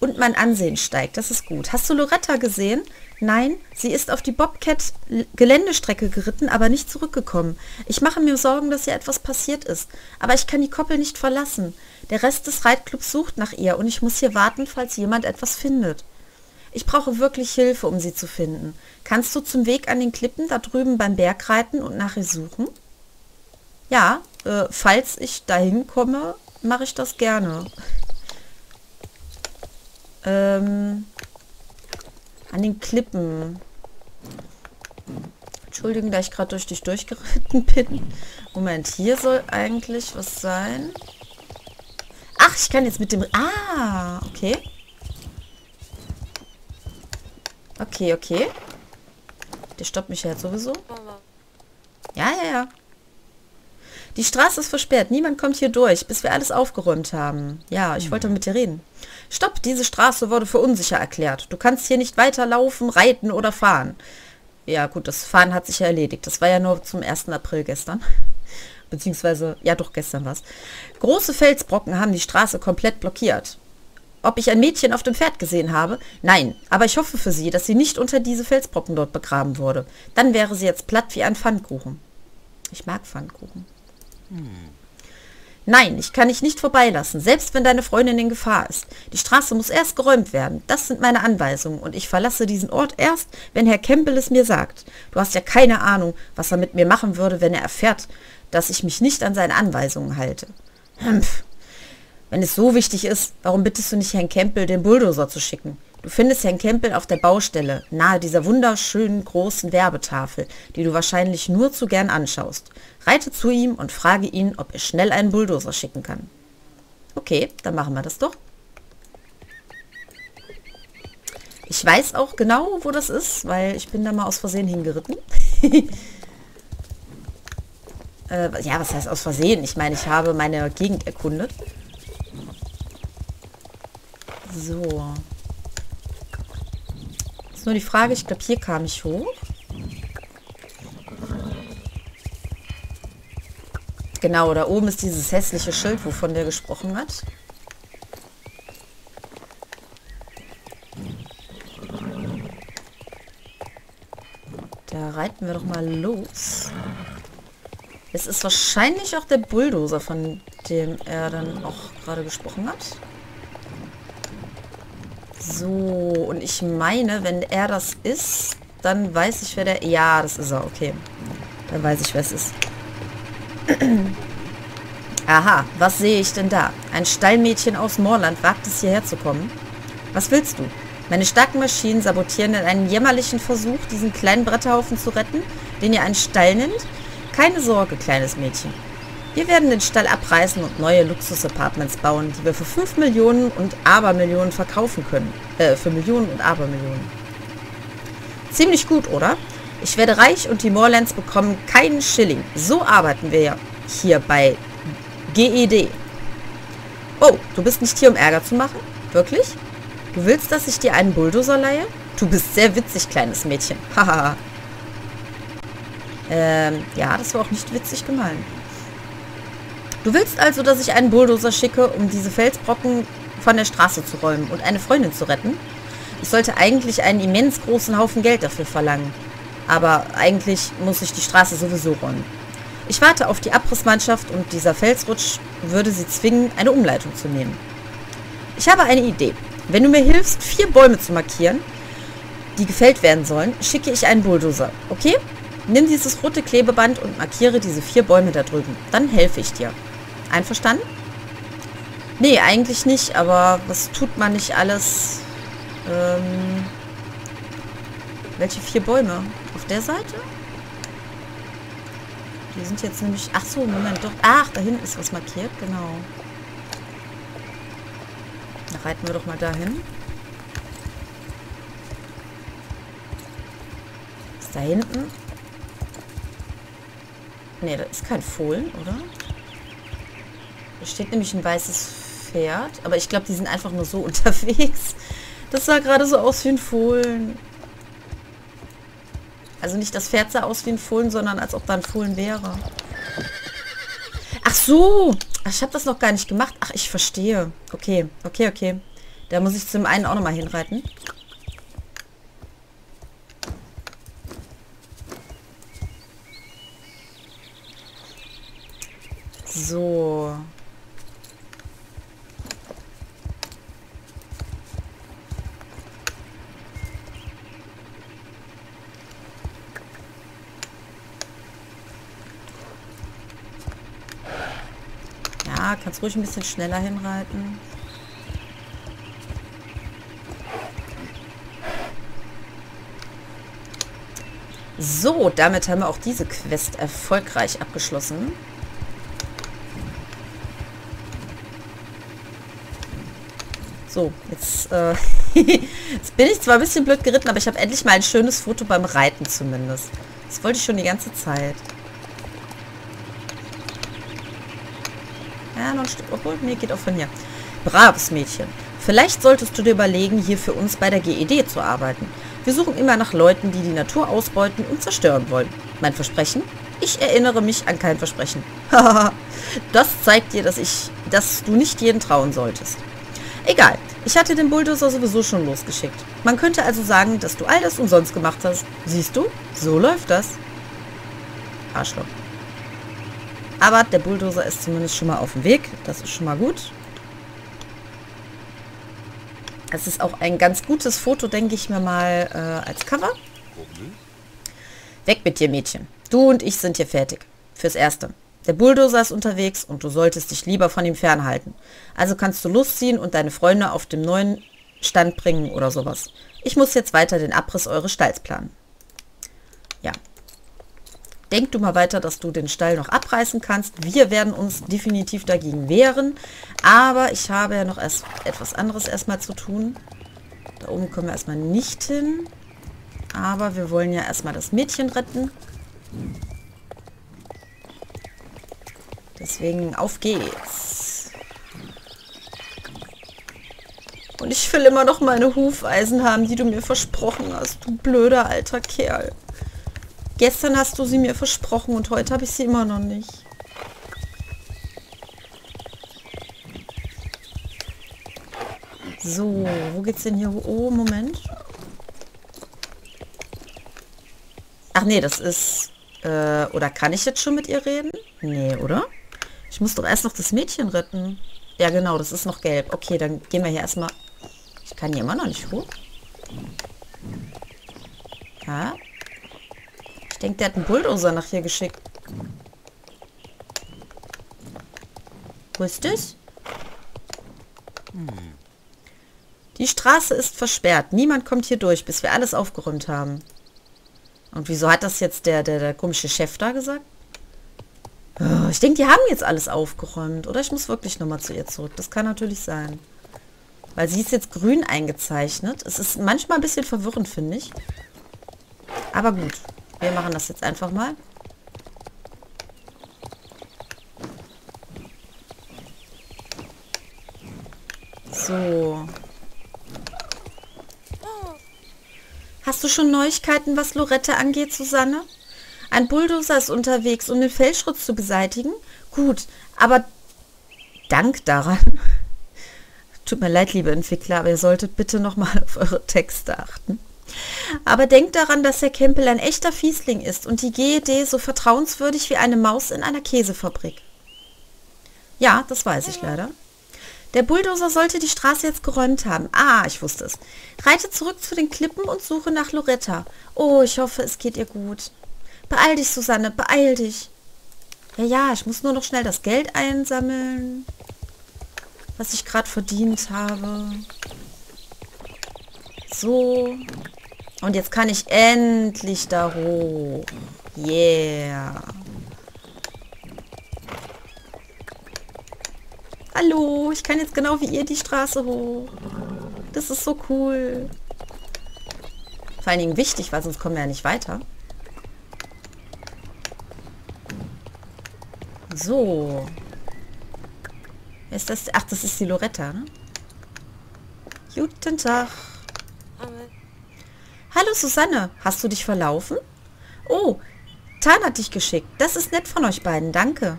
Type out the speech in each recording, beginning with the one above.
Und mein Ansehen steigt, das ist gut. Hast du Loretta gesehen? Nein, sie ist auf die Bobcat-Geländestrecke geritten, aber nicht zurückgekommen. Ich mache mir Sorgen, dass ihr etwas passiert ist. Aber ich kann die Koppel nicht verlassen. Der Rest des Reitclubs sucht nach ihr und ich muss hier warten, falls jemand etwas findet. Ich brauche wirklich Hilfe, um sie zu finden. Kannst du zum Weg an den Klippen da drüben beim Berg reiten und nach ihr suchen? Ja, falls ich dahin komme, mache ich das gerne. An den Klippen. Entschuldigen, da ich gerade durch dich durchgeritten bin. Moment, hier soll eigentlich was sein. Ach, ich kann jetzt mit dem... Ah, okay. Okay, okay. Der stoppt mich ja jetzt sowieso. Ja, ja, ja. Die Straße ist versperrt. Niemand kommt hier durch, bis wir alles aufgeräumt haben. Ja, ich wollte mit dir reden. Stopp, diese Straße wurde für unsicher erklärt. Du kannst hier nicht weiterlaufen, reiten oder fahren. Ja gut, das Fahren hat sich ja erledigt. Das war ja nur zum 1. April gestern. Beziehungsweise, ja doch, gestern war es. Große Felsbrocken haben die Straße komplett blockiert. Ob ich ein Mädchen auf dem Pferd gesehen habe? Nein, aber ich hoffe für sie, dass sie nicht unter diese Felsbrocken dort begraben wurde. Dann wäre sie jetzt platt wie ein Pfannkuchen. Ich mag Pfannkuchen. Nein, ich kann dich nicht vorbeilassen, selbst wenn deine Freundin in Gefahr ist. Die Straße muss erst geräumt werden. Das sind meine Anweisungen und ich verlasse diesen Ort erst, wenn Herr Kempel es mir sagt. Du hast ja keine Ahnung, was er mit mir machen würde, wenn er erfährt, dass ich mich nicht an seine Anweisungen halte. Hmpf. Wenn es so wichtig ist, warum bittest du nicht Herrn Kempel, den Bulldozer zu schicken? Du findest Herrn Kempel auf der Baustelle, nahe dieser wunderschönen großen Werbetafel, die du wahrscheinlich nur zu gern anschaust. Reite zu ihm und frage ihn, ob er schnell einen Bulldozer schicken kann. Okay, dann machen wir das doch. Ich weiß auch genau, wo das ist, weil ich bin da mal aus Versehen hingeritten. Ja, was heißt aus Versehen? Ich meine, ich habe meine Gegend erkundet. So... Nur die Frage, ich glaube, hier kam ich hoch. Genau, da oben ist dieses hässliche Schild, wovon der gesprochen hat. Da reiten wir doch mal los. Es ist wahrscheinlich auch der Bulldozer, von dem er dann auch gerade gesprochen hat. So, und ich meine, wenn er das ist, dann weiß ich, wer der... Ja, das ist er, okay. Dann weiß ich, wer es ist. Aha, was sehe ich denn da? Ein Stallmädchen aus Moorland wagt es, hierher zu kommen. Was willst du? Meine starken Maschinen sabotieren in einem jämmerlichen Versuch, diesen kleinen Bretterhaufen zu retten, den ihr einen Stall nennt? Keine Sorge, kleines Mädchen. Wir werden den Stall abreißen und neue Luxus-Apartments bauen, die wir für 5 Millionen und Abermillionen verkaufen können. Für Millionen und Abermillionen. Ziemlich gut, oder? Ich werde reich und die Moorlands bekommen keinen Schilling. So arbeiten wir ja hier bei GED. Oh, du bist nicht hier, um Ärger zu machen? Wirklich? Du willst, dass ich dir einen Bulldozer leihe? Du bist sehr witzig, kleines Mädchen. Haha. Ja, das war auch nicht witzig gemeint. Du willst also, dass ich einen Bulldozer schicke, um diese Felsbrocken von der Straße zu räumen und eine Freundin zu retten? Ich sollte eigentlich einen immens großen Haufen Geld dafür verlangen. Aber eigentlich muss ich die Straße sowieso räumen. Ich warte auf die Abrissmannschaft und dieser Felsrutsch würde sie zwingen, eine Umleitung zu nehmen. Ich habe eine Idee. Wenn du mir hilfst, 4 Bäume zu markieren, die gefällt werden sollen, schicke ich einen Bulldozer. Okay? Nimm dieses rote Klebeband und markiere diese 4 Bäume da drüben. Dann helfe ich dir. Einverstanden? Nee, eigentlich nicht, aber was tut man nicht alles? Welche 4 Bäume? Auf der Seite? Die sind jetzt nämlich... Ach so, Moment, doch. Ach, da hinten ist was markiert, genau. Dann reiten wir doch mal dahin. Ist da hinten? Nee, da ist kein Fohlen, oder? Da steht nämlich ein weißes Pferd. Aber ich glaube, die sind einfach nur so unterwegs. Das sah gerade so aus wie ein Fohlen. Also nicht das Pferd sah aus wie ein Fohlen, sondern als ob da ein Fohlen wäre. Ach so! Ach, ich habe das noch gar nicht gemacht. Ach, ich verstehe. Okay, okay, okay. Da muss ich zum einen auch nochmal hinreiten. So. Ja, kannst ruhig ein bisschen schneller hinreiten. So, damit haben wir auch diese Quest erfolgreich abgeschlossen. So, jetzt, jetzt bin ich zwar ein bisschen blöd geritten, aber ich habe endlich mal ein schönes Foto beim Reiten zumindest. Das wollte ich schon die ganze Zeit. Ja, noch ein Stück. Obwohl, nee, geht auch von hier. Braves Mädchen. Vielleicht solltest du dir überlegen, hier für uns bei der GED zu arbeiten. Wir suchen immer nach Leuten, die die Natur ausbeuten und zerstören wollen. Mein Versprechen? Ich erinnere mich an kein Versprechen. Haha, das zeigt dir, dass du nicht jedem trauen solltest. Egal, ich hatte den Bulldozer sowieso schon losgeschickt. Man könnte also sagen, dass du all das umsonst gemacht hast. Siehst du? So läuft das. Arschloch. Aber der Bulldozer ist zumindest schon mal auf dem Weg. Das ist schon mal gut. Es ist auch ein ganz gutes Foto, denke ich mir mal, als Cover. Weg mit dir, Mädchen. Du und ich sind hier fertig. Fürs Erste. Der Bulldozer ist unterwegs und du solltest dich lieber von ihm fernhalten. Also kannst du losziehen und deine Freunde auf dem neuen Stand bringen oder sowas. Ich muss jetzt weiter den Abriss eures Stalls planen. Ja. Denk du mal weiter, dass du den Stall noch abreißen kannst. Wir werden uns definitiv dagegen wehren. Aber ich habe ja noch erst etwas anderes erstmal zu tun. Da oben kommen wir erstmal nicht hin. Aber wir wollen ja erstmal das Mädchen retten. Deswegen, auf geht's. Und ich will immer noch meine Hufeisen haben, die du mir versprochen hast, du blöder alter Kerl. Gestern hast du sie mir versprochen und heute habe ich sie immer noch nicht. So, wo geht's denn hier? Oh, Moment. Ach nee, das ist... oder kann ich jetzt schon mit ihr reden? Nee, oder? Ich muss doch erst noch das Mädchen retten. Ja, genau, das ist noch gelb. Okay, dann gehen wir hier erstmal... Ich kann hier immer noch nicht hoch. Ja. Ich denke, der hat einen Bulldozer nach hier geschickt. Wo ist das? Die Straße ist versperrt. Niemand kommt hier durch, bis wir alles aufgeräumt haben. Und wieso hat das jetzt der komische Chef da gesagt? Oh, ich denke, die haben jetzt alles aufgeräumt. Oder ich muss wirklich nochmal zu ihr zurück. Das kann natürlich sein. Weil sie ist jetzt grün eingezeichnet. Es ist manchmal ein bisschen verwirrend, finde ich. Aber gut. Wir machen das jetzt einfach mal. So. Hast du schon Neuigkeiten, was Loretta angeht, Susanne? Ein Bulldozer ist unterwegs, um den Felsschrutz zu beseitigen. Gut, aber dank daran. Tut mir leid, liebe Entwickler, aber ihr solltet bitte nochmal auf eure Texte achten. Aber denkt daran, dass Herr Kempel ein echter Fiesling ist und die GED so vertrauenswürdig wie eine Maus in einer Käsefabrik. Ja, das weiß ich leider. Der Bulldozer sollte die Straße jetzt geräumt haben. Ah, ich wusste es. Reite zurück zu den Klippen und suche nach Loretta. Oh, ich hoffe, es geht ihr gut. Beeil dich, Susanne, beeil dich. Ja, ja, ich muss nur noch schnell das Geld einsammeln, was ich gerade verdient habe. So. Und jetzt kann ich endlich da hoch. Yeah. Hallo, ich kann jetzt genau wie ihr die Straße hoch. Das ist so cool. Vor allen Dingen wichtig, weil sonst kommen wir ja nicht weiter. So. Ist das... Ach, das ist die Loretta, ne? Guten Tag. Hallo Susanne, hast du dich verlaufen? Oh, Tan hat dich geschickt. Das ist nett von euch beiden, danke.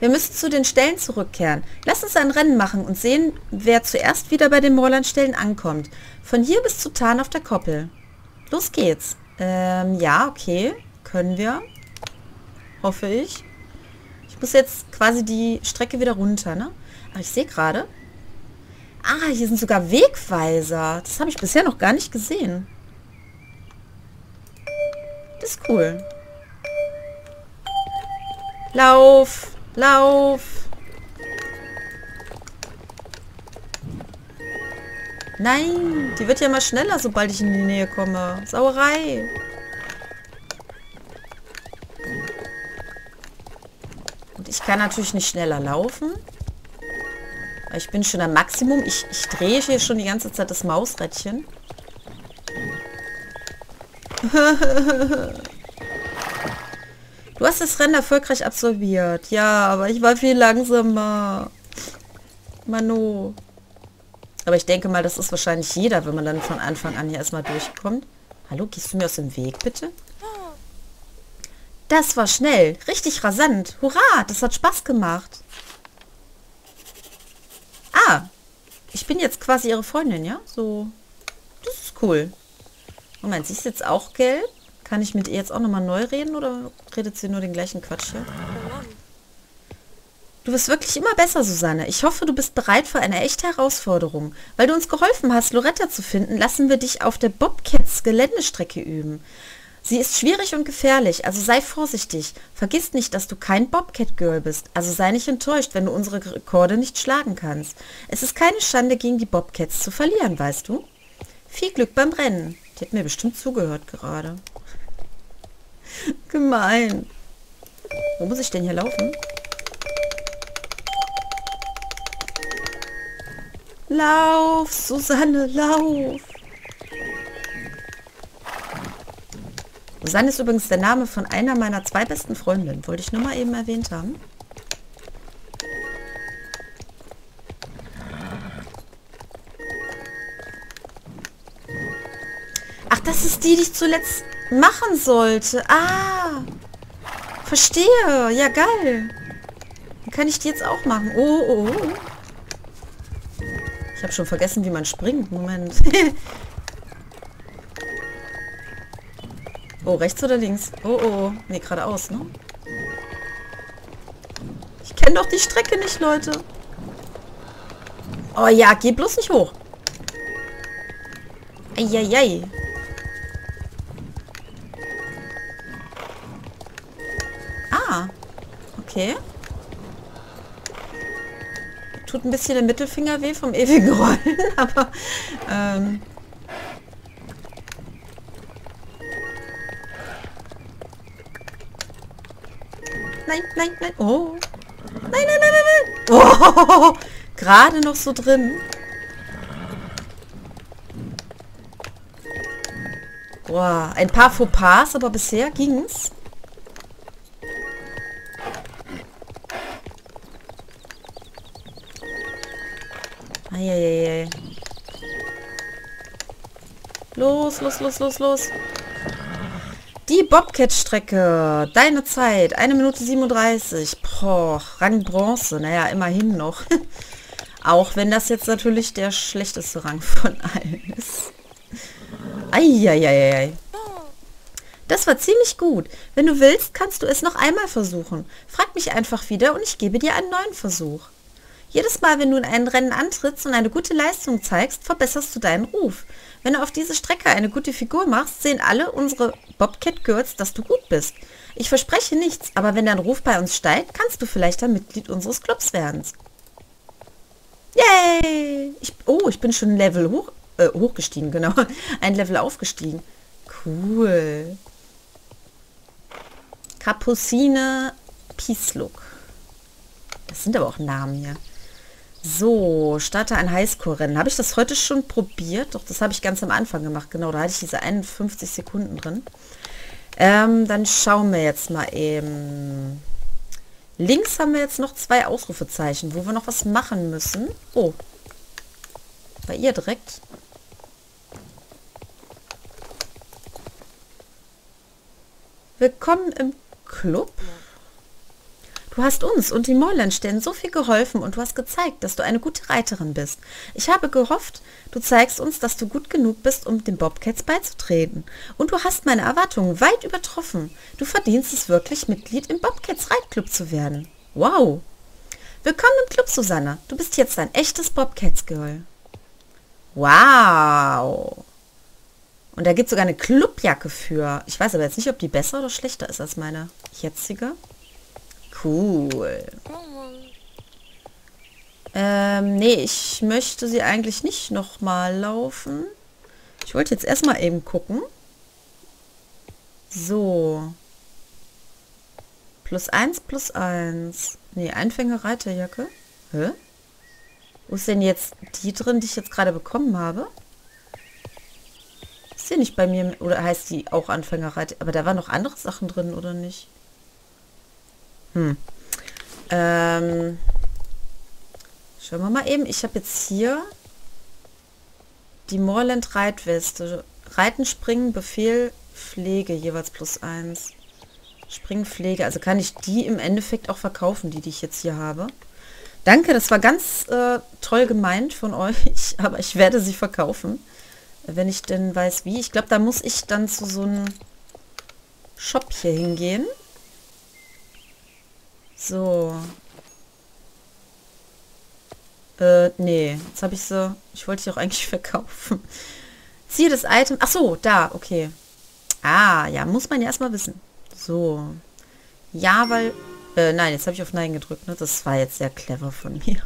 Wir müssen zu den Stellen zurückkehren. Lass uns ein Rennen machen und sehen, wer zuerst wieder bei den Moorlandstellen ankommt. Von hier bis zu Tan auf der Koppel. Los geht's. Ja, okay. Können wir. Hoffe ich. Ich muss jetzt quasi die Strecke wieder runter, ne? Aber ich sehe gerade. Ah, hier sind sogar Wegweiser. Das habe ich bisher noch gar nicht gesehen. Das ist cool. Lauf! Lauf! Nein! Die wird ja immer schneller, sobald ich in die Nähe komme. Sauerei! Und ich kann natürlich nicht schneller laufen. Weil ich bin schon am Maximum. Ich drehe hier schon die ganze Zeit das Mausrädchen. Du hast das Rennen erfolgreich absolviert. Ja, aber ich war viel langsamer. Mano. Aber ich denke mal, das ist wahrscheinlich jeder, wenn man dann von Anfang an hier erstmal durchkommt. Hallo, gehst du mir aus dem Weg, bitte? Das war schnell. Richtig rasant. Hurra, das hat Spaß gemacht. Ah, ich bin jetzt quasi ihre Freundin, ja? So, das ist cool. Moment, sie ist jetzt auch gelb. Kann ich mit ihr jetzt auch nochmal neu reden oder redet sie nur den gleichen Quatsch hier? Du bist wirklich immer besser, Susanne. Ich hoffe, du bist bereit für eine echte Herausforderung. Weil du uns geholfen hast, Loretta zu finden, lassen wir dich auf der Bobcats Geländestrecke üben. Sie ist schwierig und gefährlich, also sei vorsichtig. Vergiss nicht, dass du kein Bobcat-Girl bist, also sei nicht enttäuscht, wenn du unsere Rekorde nicht schlagen kannst. Es ist keine Schande, gegen die Bobcats zu verlieren, weißt du? Viel Glück beim Rennen. Die hat mir bestimmt zugehört gerade. Gemein. Wo muss ich denn hier laufen? Lauf, Susanne, lauf! Susanne ist übrigens der Name von einer meiner 2 besten Freundinnen. Wollte ich nur mal eben erwähnt haben. Ach, das ist die, die ich zuletzt machen sollte. Ah, verstehe. Ja, geil. Dann kann ich die jetzt auch machen. Oh, oh, oh. Ich habe schon vergessen, wie man springt. Moment. Oh, rechts oder links? Oh, oh. Ne, geradeaus, ne? Ich kenne doch die Strecke nicht, Leute. Oh ja, geh bloß nicht hoch. Eieiei. Ah, okay. Tut ein bisschen der Mittelfinger weh vom ewigen Rollen, aber... Nein, nein, nein. Oh. Nein, nein, nein, nein, nein. Oh. Gerade noch so drin. Boah, ein paar Fauxpas, aber bisher ging's. Eieiei. Los, los, los, los, los. Die Bobcat-Strecke. Deine Zeit. 1 Minute 37. Boah, Rang Bronze. Naja, immerhin noch. Auch wenn das jetzt natürlich der schlechteste Rang von allen ist. Eieiei. Das war ziemlich gut. Wenn du willst, kannst du es noch einmal versuchen. Frag mich einfach wieder und ich gebe dir einen neuen Versuch. Jedes Mal, wenn du in einem Rennen antrittst und eine gute Leistung zeigst, verbesserst du deinen Ruf. Wenn du auf diese Strecke eine gute Figur machst, sehen alle unsere Bobcat-Girls, dass du gut bist. Ich verspreche nichts, aber wenn dein Ruf bei uns steigt, kannst du vielleicht ein Mitglied unseres Clubs werden. Yay! Ich bin schon ein Level hochgestiegen, genau. Ein Level aufgestiegen. Cool. Kapusine Peace-Look. Das sind aber auch Namen hier. So, starte ein Highscore-Rennen. Habe ich das heute schon probiert? Doch, das habe ich ganz am Anfang gemacht. Genau, da hatte ich diese 51 Sekunden drin. Dann schauen wir jetzt mal eben. Links haben wir jetzt noch 2 Ausrufezeichen, wo wir noch was machen müssen. Oh, bei ihr direkt. Willkommen im Club. Du hast uns und den Moorlandstern so viel geholfen und du hast gezeigt, dass du eine gute Reiterin bist. Ich habe gehofft, du zeigst uns, dass du gut genug bist, um den Bobcats beizutreten. Und du hast meine Erwartungen weit übertroffen. Du verdienst es wirklich, Mitglied im Bobcats Reitclub zu werden. Wow! Willkommen im Club, Susanne. Du bist jetzt ein echtes Bobcats-Girl. Wow! Und da gibt es sogar eine Clubjacke für. Ich weiß aber jetzt nicht, ob die besser oder schlechter ist als meine jetzige. Cool. Nee, ich möchte sie eigentlich nicht nochmal laufen. Ich wollte jetzt erstmal eben gucken. So. +1/+1. Nee, Einfänger-Reiterjacke. Hä? Wo ist denn jetzt die drin, die ich jetzt gerade bekommen habe? Ist sie nicht bei mir? Oder heißt die auch Anfängerreiter? Aber da waren noch andere Sachen drin, oder nicht? Schauen wir mal eben. Ich habe jetzt hier die Moorland Reitweste. Reiten, Springen, Befehl, Pflege, jeweils +1. Springen, Pflege. Also kann ich die im Endeffekt auch verkaufen, die ich jetzt hier habe. Danke, das war ganz toll gemeint von euch, aber ich werde sie verkaufen, wenn ich denn weiß wie. Ich glaube, da muss ich dann zu so einem Shop hier hingehen. So. Nee. Jetzt habe ich sie... Ich wollte sie auch eigentlich verkaufen. Ziehe das Item... Ach so, da. Okay. Ah, ja. Muss man ja erstmal wissen. So. Ja, weil... nein, jetzt habe ich auf Nein gedrückt. Ne? Das war jetzt sehr clever von mir.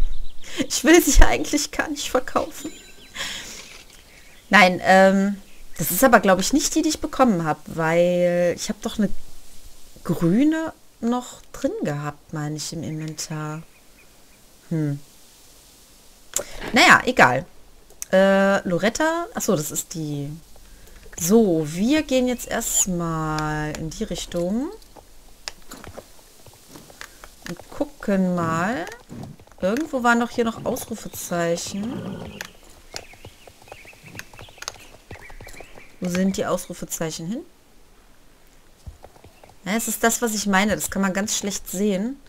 Ich will sie eigentlich gar nicht verkaufen. Nein, das ist aber, glaube ich, nicht die, die ich bekommen habe, weil ich habe doch eine grüne... noch drin gehabt, meine ich, im Inventar. Naja, egal. Loretta. Achso, das ist die. So, wir gehen jetzt erstmal in die Richtung. Und gucken mal. Irgendwo waren doch hier noch Ausrufezeichen. Wo sind die Ausrufezeichen hin? Ja, es ist das, was ich meine. Das kann man ganz schlecht sehen.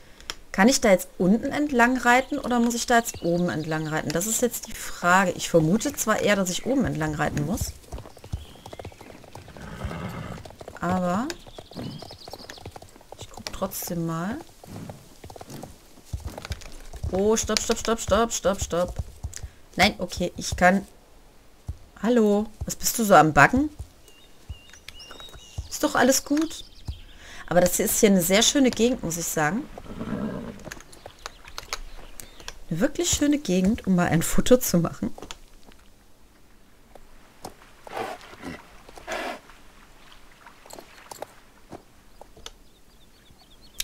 Kann ich da jetzt unten entlang reiten oder muss ich da jetzt oben entlang reiten? Das ist jetzt die Frage. Ich vermute zwar eher, dass ich oben entlang reiten muss. Aber ich gucke trotzdem mal. Oh, stopp, stopp, stopp, stopp, stopp, stopp. Nein, okay, ich kann... Hallo, was bist du so am Backen? Ist doch alles gut. Aber das hier ist hier eine sehr schöne Gegend, muss ich sagen. Eine wirklich schöne Gegend, um mal ein Foto zu machen.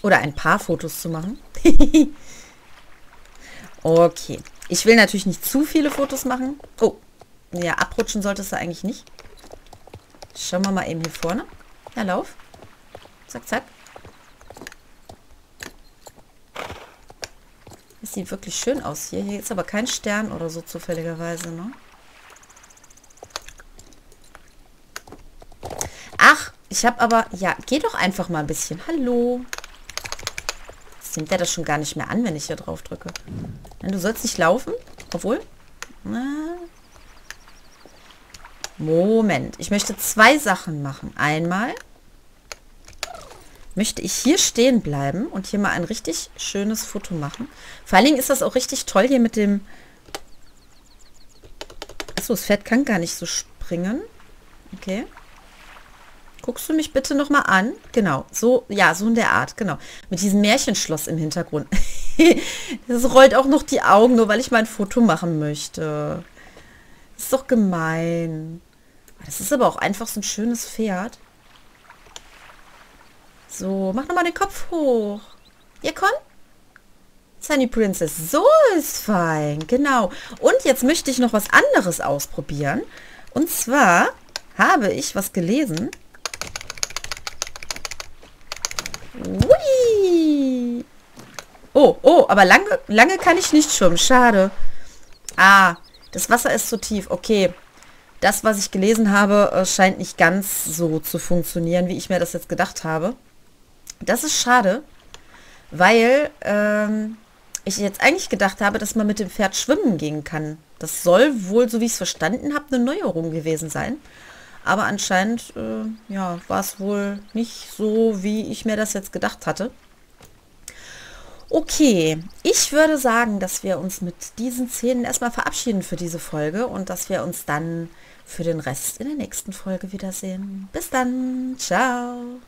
Oder ein paar Fotos zu machen. Okay. Ich will natürlich nicht zu viele Fotos machen. Oh, ja, abrutschen solltest du eigentlich nicht. Schauen wir mal eben hier vorne. Ja, lauf. Zack, zack. Das sieht wirklich schön aus hier. Hier ist aber kein Stern oder so zufälligerweise, ne? Ach, ich habe aber... Ja, geh doch einfach mal ein bisschen. Hallo. Jetzt nimmt der das schon gar nicht mehr an, wenn ich hier drauf drücke. Du sollst nicht laufen, obwohl... Na. Moment. Ich möchte zwei Sachen machen. Einmal... möchte ich hier stehen bleiben und hier mal ein richtig schönes Foto machen. Vor allen Dingen ist das auch richtig toll hier mit dem... Achso, das Pferd kann gar nicht so springen. Okay. Guckst du mich bitte nochmal an? Genau, so, ja, so in der Art, genau. Mit diesem Märchenschloss im Hintergrund. Das rollt auch noch die Augen, nur weil ich mein Foto machen möchte. Das ist doch gemein. Das ist aber auch einfach so ein schönes Pferd. So, mach nochmal den Kopf hoch. Ja, komm. Sunny Princess. So ist fein. Genau. Und jetzt möchte ich noch was anderes ausprobieren. Und zwar habe ich was gelesen. Ui. Oh, oh, aber lange, lange kann ich nicht schwimmen. Schade. Ah, das Wasser ist zu tief. Okay. Das, was ich gelesen habe, scheint nicht ganz so zu funktionieren, wie ich mir das jetzt gedacht habe. Das ist schade, weil ich jetzt eigentlich gedacht habe, dass man mit dem Pferd schwimmen gehen kann. Das soll wohl, so wie ich es verstanden habe, eine Neuerung gewesen sein. Aber anscheinend ja, war es wohl nicht so, wie ich mir das jetzt gedacht hatte. Okay, ich würde sagen, dass wir uns mit diesen Szenen erstmal verabschieden für diese Folge und dass wir uns dann für den Rest in der nächsten Folge wiedersehen. Bis dann, ciao!